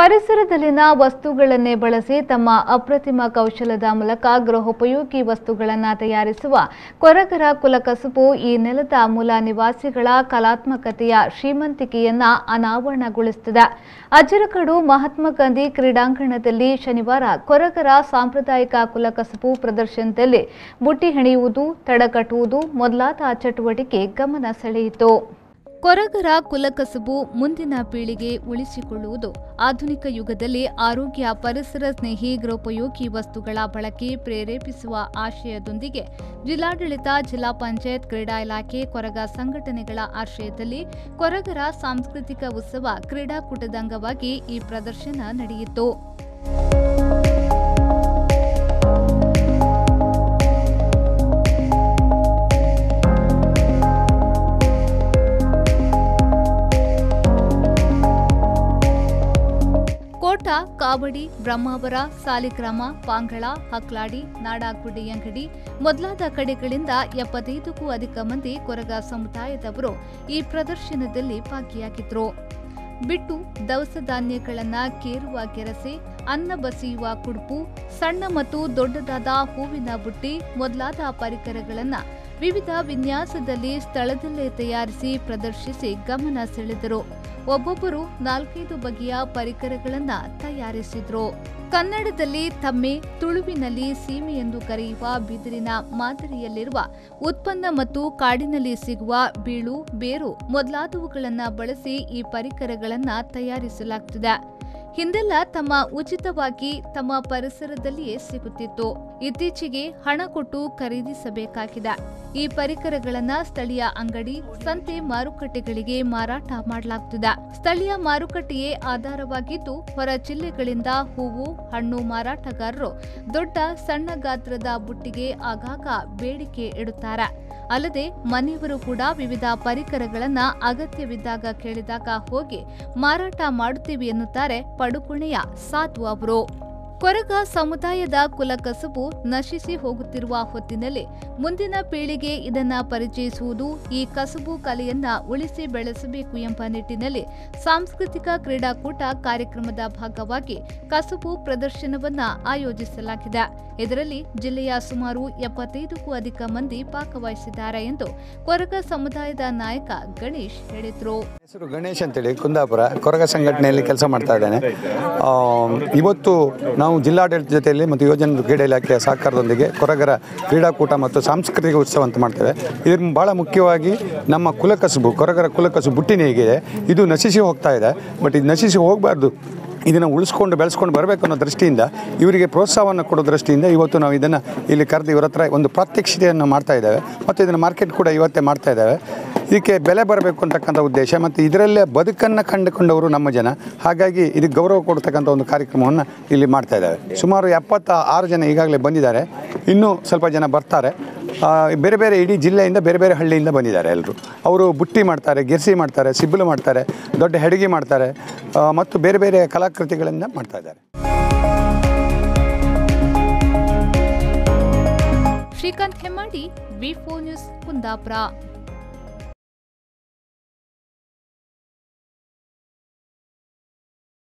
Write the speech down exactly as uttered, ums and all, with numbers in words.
ಪರಿಸರದಲ್ಲಿನ ವಸ್ತುಗಳನ್ನು ಬಳಸಿ ತಮ್ಮ ಅಪ್ರತಿಮ ಕೌಶಲದ ಮೂಲಕ ಗೃಹೋಪಯೋಗಿ ವಸ್ತುಗಳನ್ನು ತಯಾರಿಸುವ ಕೊರಗರ ಕುಲಕಸುಬು ಈ ನೆಲದ ಮೂಲ ನಿವಾಸಿಗಳ ಕಲಾತ್ಮಕತೆಯ ಶ್ರೀಮಂತಿಕೆಯನ್ನು ಅನಾವರಣಗೊಳಿಸುತ್ತದೆ. ಅಜರಕಡು ಮಹಾತ್ಮ ಗಾಂಧಿ ಕ್ರೀಡಾಂಗಣದಲ್ಲಿ ಶನಿವಾರ ಕೊರಗರ ಸಾಂಪ್ರದಾಯಿಕ ಕುಲಕಸುಬು ಪ್ರದರ್ಶನದಲ್ಲಿ ಬುಟ್ಟಿ ಹೆಣೆಯುವುದು, ತಡ ಕಟ್ಟುವುದು ಮೊದಲಾದ ಚಟುವಟಿಕೆ ಗಮನ ಸೆಳೆಯಿತು. ಕೊರಗರ ಕುಲಕಸುಬು ಮುಂದಿನ ಪೀಳಿಗೆ ಉಳಿಸಿಕೊಳ್ಳುವುದು ಆಧುನಿಕ ಯುಗದಲ್ಲಿ ಆರೋಗ್ಯ ಪರಿಸರ ಸ್ನೇಹಿ ಗೃಹೋಪಯೋಗಿ ವಸ್ತುಗಳ ಬಳಕೆ ಪ್ರೇರೇಪಿಸುವ ಆಶಯದೊಂದಿಗೆ ಜಿಲ್ಲಾಡಳಿತ, ಜಿಲ್ಲಾ ಪಂಚಾಯತ್, ಕ್ರೀಡಾ ಇಲಾಖೆ, ಕೊರಗ ಸಂಘಟನೆಗಳ ಆಶ್ರಯದಲ್ಲಿ ಕೊರಗರ ಸಾಂಸ್ಕೃತಿಕ ಉತ್ಸವ ಕ್ರೀಡಾಕೂಟದ ಅಂಗವಾಗಿ ಈ ಪ್ರದರ್ಶನ ನಡೆಯಿತು. ಕೋಟ, ಕಾಬಡಿ, ಬ್ರಹ್ಮಾವರ, ಸಾಲಿಗ್ರಾಮ, ಪಾಂಗಳ, ಹಕ್ಲಾಡಿ, ನಾಡಾಗುಡಿಯಂಗಡಿ ಮೊದಲಾದ ಕಡೆಗಳಿಂದ ಎಪ್ಪತ್ತೈದಕ್ಕೂ ಅಧಿಕ ಮಂದಿ ಕೊರಗ ಸಮುದಾಯದವರು ಈ ಪ್ರದರ್ಶನದಲ್ಲಿ ಭಾಗಿಯಾಗಿದ್ರು. ಬಿಟ್ಟು, ದವಸ ಧಾನ್ಯಗಳನ್ನು ಕೇರುವ ಗೆರಸೆ, ಅನ್ನ ಬಸಿಯುವ ಕುಡುಪು, ಸಣ್ಣ ಮತ್ತು ದೊಡ್ಡದಾದ ಹೂವಿನ ಬುಟ್ಟಿ ಮೊದಲಾದ ಪರಿಕರಗಳನ್ನು ವಿವಿಧ ವಿನ್ಯಾಸದಲ್ಲಿ ಸ್ಥಳದಲ್ಲೇ ತಯಾರಿಸಿ ಪ್ರದರ್ಶಿಸಿ ಗಮನ ಸೆಳೆದರು. ಒಬ್ಬೊಬ್ಬರು ನಾಲ್ಕೈದು ಬಗೆಯ ಪರಿಕರಗಳನ್ನು ತಯಾರಿಸಿದ್ರು. ಕನ್ನಡದಲ್ಲಿ ತಮ್ಮೆ, ತುಳುವಿನಲ್ಲಿ ಸೀಮೆ ಎಂದು ಕರೆಯುವ ಬಿದಿರಿನ ಮಾದರಿಯಲ್ಲಿರುವ ಉತ್ಪನ್ನ ಮತ್ತು ಕಾಡಿನಲ್ಲಿ ಸಿಗುವ ಬೀಳು, ಬೇರು ಮೊದಲಾದವುಗಳನ್ನು ಬಳಸಿ ಈ ಪರಿಕರಗಳನ್ನು ತಯಾರಿಸಲಾಗುತ್ತದೆ. ಹಿಂದೆಲ್ಲ ತಮ್ಮ ಉಚಿತವಾಗಿ ತಮ್ಮ ಪರಿಸರದಲ್ಲಿಯೇ ಸಿಗುತ್ತಿತ್ತು. ಇತ್ತೀಚೆಗೆ ಹಣ ಕೊಟ್ಟು ಖರೀದಿಸಬೇಕಾಗಿದೆ. ಈ ಪರಿಕರಗಳನ್ನು ಸ್ಥಳೀಯ ಅಂಗಡಿ, ಸಂತೆ, ಮಾರುಕಟ್ಟೆಗಳಿಗೆ ಮಾರಾಟ ಮಾಡಲಾಗುತ್ತಿದೆ. ಸ್ಥಳೀಯ ಮಾರುಕಟ್ಟೆಯೇ ಆಧಾರವಾಗಿದ್ದು ಹೊರ ಜಿಲ್ಲೆಗಳಿಂದ ಹೂವು, ಹಣ್ಣು ಮಾರಾಟಗಾರರು ದೊಡ್ಡ ಸಣ್ಣ ಗಾತ್ರದ ಬುಟ್ಟಿಗೆ ಆಗಾಗ ಬೇಡಿಕೆ ಇಡುತ್ತಾರೆ. ಅಲ್ಲದೆ ಮನೆಯವರು ಕೂಡ ವಿವಿಧ ಪರಿಕರಗಳನ್ನು ಅಗತ್ಯವಿದ್ದಾಗ ಕೇಳಿದಾಗ ಹೋಗಿ ಮಾರಾಟ ಮಾಡುತ್ತೀವಿ ಎನ್ನುತ್ತಾರೆ ಪಡುಕೋಣೆಯ ಸಾಧು ಅವರು. ಕೊರಗ ಸಮುದಾಯದ ಕುಲಕಸುಬು ನಶಿಸಿ ಹೋಗುತ್ತಿರುವ ಹೊತ್ತಿನಲ್ಲಿ ಮುಂದಿನ ಪೀಳಿಗೆ ಇದನ್ನು ಪರಿಚಯಿಸುವುದು, ಈ ಕಸುಬು ಕಲೆಯನ್ನು ಉಳಿಸಿ ಬೆಳೆಸಬೇಕು ಎಂಬ ನಿಟ್ಟಿನಲ್ಲಿ ಸಾಂಸ್ಕೃತಿಕ ಕ್ರೀಡಾಕೂಟ ಕಾರ್ಯಕ್ರಮದ ಭಾಗವಾಗಿ ಕಸುಬು ಪ್ರದರ್ಶನವನ್ನು ಆಯೋಜಿಸಲಾಗಿದೆ. ಇದರಲ್ಲಿ ಜಿಲ್ಲೆಯ ಸುಮಾರು ಎಪ್ಪತ್ತೈದಕ್ಕೂ ಅಧಿಕ ಮಂದಿ ಭಾಗವಹಿಸಿದ್ದಾರೆ ಎಂದು ಕೊರಗ ಸಮುದಾಯದ ನಾಯಕ ಗಣೇಶ್ ಹೇಳಿದರು. ಹೆಸರು ಗಣೇಶ್ ಅಂತೇಳಿ, ಕುಂದಾಪುರ ಕೊರಗ ಸಂಘಟನೆಯಲ್ಲಿ ಕೆಲಸ ಮಾಡ್ತಾ ಇದ್ದೇನೆ. ಇವತ್ತು ನಾವು ಜಿಲ್ಲಾಡಳಿತ ಜೊತೆಯಲ್ಲಿ ಮತ್ತು ಯೋಜನೆ ಕ್ರೀಡಾ ಇಲಾಖೆಯ ಸಹಕಾರದೊಂದಿಗೆ ಕೊರಗರ ಕ್ರೀಡಾಕೂಟ ಮತ್ತು ಸಾಂಸ್ಕೃತಿಕ ಉತ್ಸವ ಅಂತ ಮಾಡ್ತೇವೆ. ಇದನ್ನು ಭಾಳ ಮುಖ್ಯವಾಗಿ ನಮ್ಮ ಕುಲಕಸುಬು, ಕೊರಗರ ಕುಲಕಸುಬು ಬುಟ್ಟಿನೇ ಹೇಗಿದೆ, ಇದು ನಶಿಸಿ ಹೋಗ್ತಾ ಇದೆ. ಬಟ್ ಇದು ನಶಿಸಿ ಹೋಗಬಾರ್ದು, ಇದನ್ನು ಉಳಿಸ್ಕೊಂಡು ಬೆಳೆಸ್ಕೊಂಡು ಬರಬೇಕು ಅನ್ನೋ ದೃಷ್ಟಿಯಿಂದ, ಇವರಿಗೆ ಪ್ರೋತ್ಸಾಹವನ್ನು ಕೊಡೋ ದೃಷ್ಟಿಯಿಂದ ಇವತ್ತು ನಾವು ಇದನ್ನು ಇಲ್ಲಿ ಕರೆದು ಇವರ ಹತ್ರ ಒಂದು ಪ್ರಾತ್ಯಕ್ಷಿಕೆಯನ್ನು ಮಾಡ್ತಾ ಇದ್ದೇವೆ. ಮತ್ತು ಇದನ್ನು ಮಾರ್ಕೆಟ್ ಕೂಡ ಇವತ್ತೇ ಮಾಡ್ತಾ ಇದ್ದಾವೆ. ಇದಕ್ಕೆ ಬೆಲೆ ಬರಬೇಕು ಅಂತಕ್ಕಂಥ ಉದ್ದೇಶ ಮತ್ತು ಇದರಲ್ಲೇ ಬದುಕನ್ನು ಕಂಡುಕೊಂಡವರು ನಮ್ಮ ಜನ, ಹಾಗಾಗಿ ಇದಕ್ಕೆ ಗೌರವ ಕೊಡ್ತಕ್ಕಂಥ ಒಂದು ಕಾರ್ಯಕ್ರಮವನ್ನು ಇಲ್ಲಿ ಮಾಡ್ತಾ ಇದ್ದಾವೆ. ಸುಮಾರು ಎಪ್ಪತ್ತ ಆರು ಜನ ಈಗಾಗಲೇ ಬಂದಿದ್ದಾರೆ, ಇನ್ನೂ ಸ್ವಲ್ಪ ಜನ ಬರ್ತಾರೆ. ಬೇರೆ ಬೇರೆ ಇಡೀ ಜಿಲ್ಲೆಯಿಂದ ಬೇರೆ ಬೇರೆ ಹಳ್ಳಿಯಿಂದ ಬಂದಿದ್ದಾರೆ ಎಲ್ಲರೂ. ಅವರು ಬುಟ್ಟಿ ಮಾಡ್ತಾರೆ, ಗೆರ್ಸಿ ಮಾಡ್ತಾರೆ, ಸಿಬ್ಬಲು ಮಾಡ್ತಾರೆ, ದೊಡ್ಡ ಹೆಡಿಗೆ ಮಾಡ್ತಾರೆ ಮತ್ತು ಬೇರೆ ಬೇರೆ ಕಲಾಕೃತಿಗಳನ್ನು ಮಾಡ್ತಾ ಇದ್ದಾರೆ. Srikanth Hemmadi, V four news, Kundapura.